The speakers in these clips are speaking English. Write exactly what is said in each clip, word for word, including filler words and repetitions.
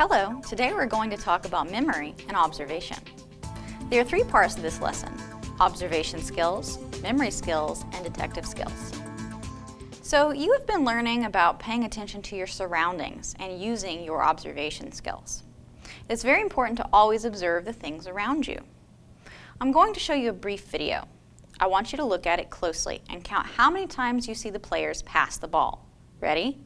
Hello, today we're going to talk about memory and observation. There are three parts to this lesson: observation skills, memory skills, and detective skills. So you have been learning about paying attention to your surroundings and using your observation skills. It's very important to always observe the things around you. I'm going to show you a brief video. I want you to look at it closely and count how many times you see the players pass the ball. Ready?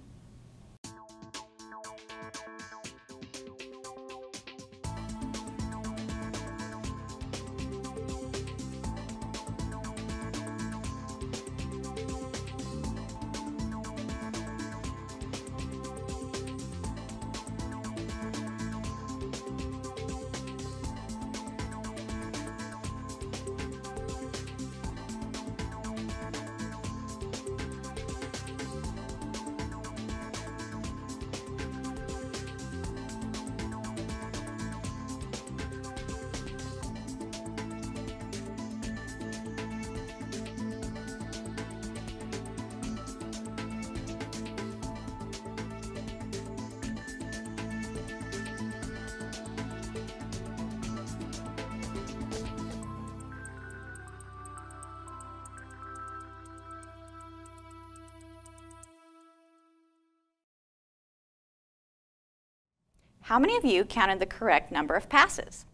How many of you counted the correct number of passes?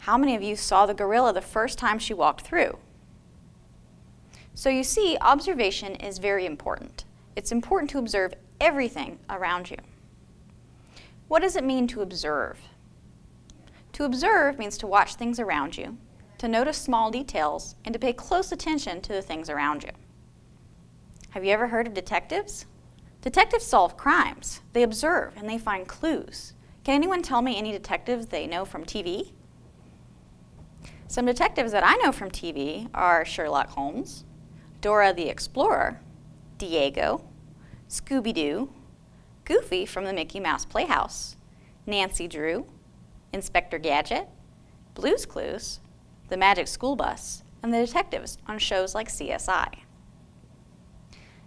How many of you saw the gorilla the first time she walked through? So you see, observation is very important. It's important to observe everything around you. What does it mean to observe? To observe means to watch things around you, to notice small details, and to pay close attention to the things around you. Have you ever heard of detectives? Detectives solve crimes. They observe and they find clues. Can anyone tell me any detectives they know from T V? Some detectives that I know from T V are Sherlock Holmes, Dora the Explorer, Diego, Scooby-Doo, Goofy from the Mickey Mouse Playhouse, Nancy Drew, Inspector Gadget, Blue's Clues, The Magic School Bus, and the detectives on shows like C S I.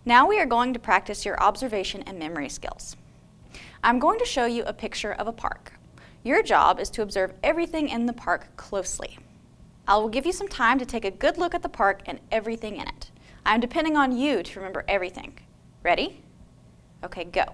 Now we are going to practice your observation and memory skills. I'm going to show you a picture of a park. Your job is to observe everything in the park closely. I will give you some time to take a good look at the park and everything in it. I'm depending on you to remember everything. Ready? Okay, go.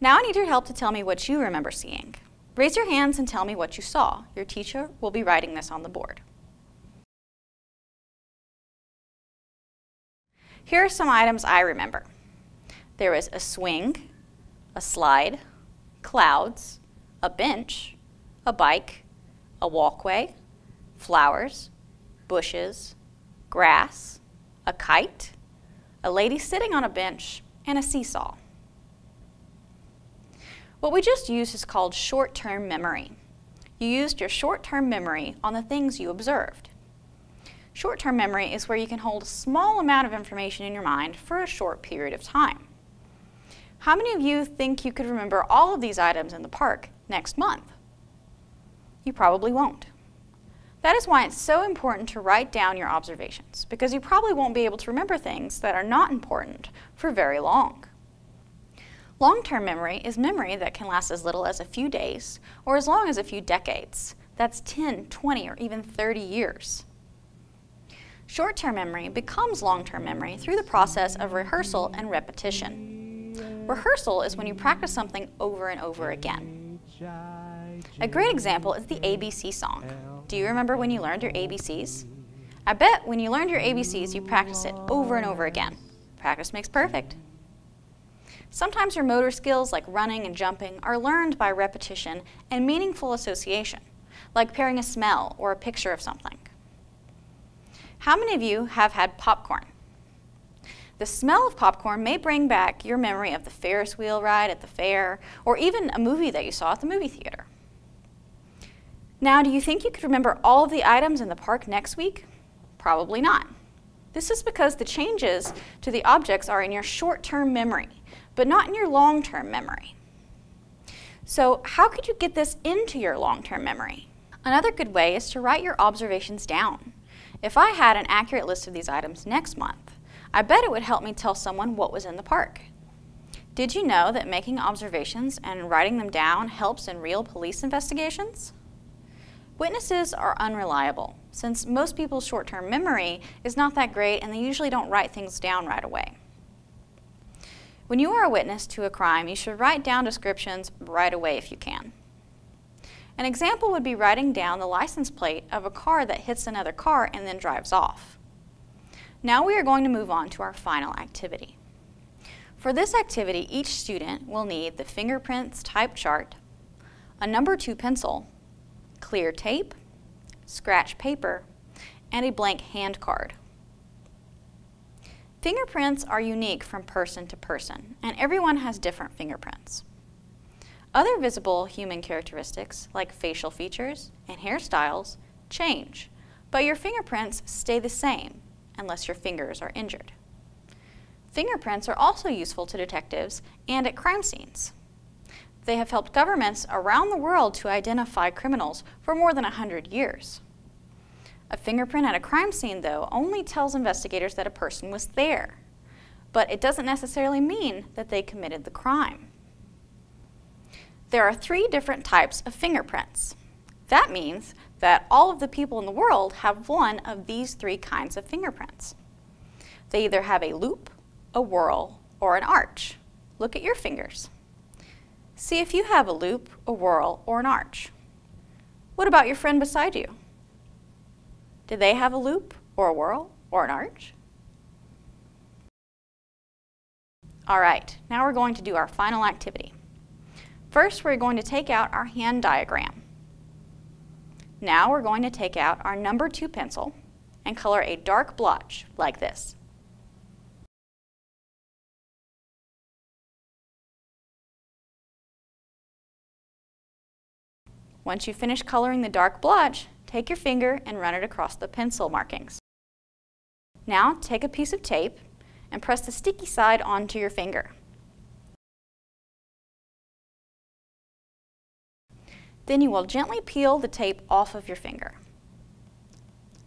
Now I need your help to tell me what you remember seeing. Raise your hands and tell me what you saw. Your teacher will be writing this on the board. Here are some items I remember. There was a swing, a slide, clouds, a bench, a bike, a walkway, flowers, bushes, grass, a kite, a lady sitting on a bench, and a seesaw. What we just used is called short-term memory. You used your short-term memory on the things you observed. Short-term memory is where you can hold a small amount of information in your mind for a short period of time. How many of you think you could remember all of these items in the park next month? You probably won't. That is why it's so important to write down your observations, because you probably won't be able to remember things that are not important for very long. Long-term memory is memory that can last as little as a few days or as long as a few decades. That's ten, twenty, or even thirty years. Short-term memory becomes long-term memory through the process of rehearsal and repetition. Rehearsal is when you practice something over and over again. A great example is the A B C song. Do you remember when you learned your A B Cs? I bet when you learned your A B Cs, you practiced it over and over again. Practice makes perfect. Sometimes your motor skills, like running and jumping, are learned by repetition and meaningful association, like pairing a smell or a picture of something. How many of you have had popcorn? The smell of popcorn may bring back your memory of the Ferris wheel ride at the fair, or even a movie that you saw at the movie theater. Now, do you think you could remember all of the items in the park next week? Probably not. This is because the changes to the objects are in your short-term memory, but not in your long-term memory. So how could you get this into your long-term memory? Another good way is to write your observations down. If I had an accurate list of these items next month, I bet it would help me tell someone what was in the park. Did you know that making observations and writing them down helps in real police investigations? Witnesses are unreliable, since most people's short-term memory is not that great and they usually don't write things down right away. When you are a witness to a crime, you should write down descriptions right away if you can. An example would be writing down the license plate of a car that hits another car and then drives off. Now we are going to move on to our final activity. For this activity, each student will need the fingerprints type chart, a number two pencil, clear tape, scratch paper, and a blank hand card. Fingerprints are unique from person to person, and everyone has different fingerprints. Other visible human characteristics, like facial features and hairstyles, change, but your fingerprints stay the same unless your fingers are injured. Fingerprints are also useful to detectives and at crime scenes. They have helped governments around the world to identify criminals for more than one hundred years. A fingerprint at a crime scene, though, only tells investigators that a person was there, but it doesn't necessarily mean that they committed the crime. There are three different types of fingerprints. That means that all of the people in the world have one of these three kinds of fingerprints. They either have a loop, a whorl, or an arch. Look at your fingers. See if you have a loop, a whorl, or an arch. What about your friend beside you? Do they have a loop, or a whorl, or an arch? All right, now we're going to do our final activity. First, we're going to take out our hand diagram. Now we're going to take out our number two pencil and color a dark blotch like this. Once you finish coloring the dark blotch, take your finger and run it across the pencil markings. Now take a piece of tape and press the sticky side onto your finger. Then you will gently peel the tape off of your finger.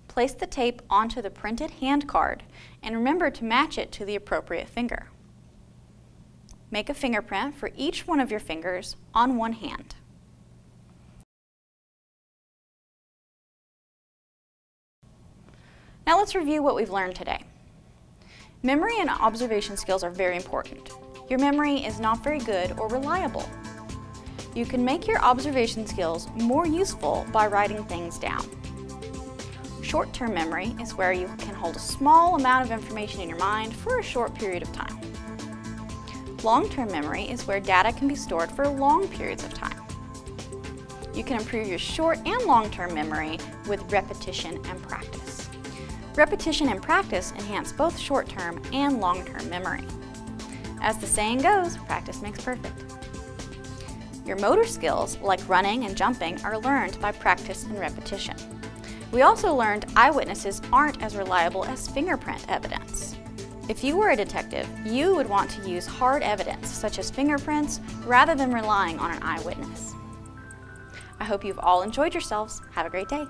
Place the tape onto the printed hand card and remember to match it to the appropriate finger. Make a fingerprint for each one of your fingers on one hand. Now let's review what we've learned today. Memory and observation skills are very important. Your memory is not very good or reliable. You can make your observation skills more useful by writing things down. Short-term memory is where you can hold a small amount of information in your mind for a short period of time. Long-term memory is where data can be stored for long periods of time. You can improve your short and long-term memory with repetition and practice. Repetition and practice enhance both short-term and long-term memory. As the saying goes, practice makes perfect. Your motor skills, like running and jumping, are learned by practice and repetition. We also learned eyewitnesses aren't as reliable as fingerprint evidence. If you were a detective, you would want to use hard evidence, such as fingerprints, rather than relying on an eyewitness. I hope you've all enjoyed yourselves. Have a great day.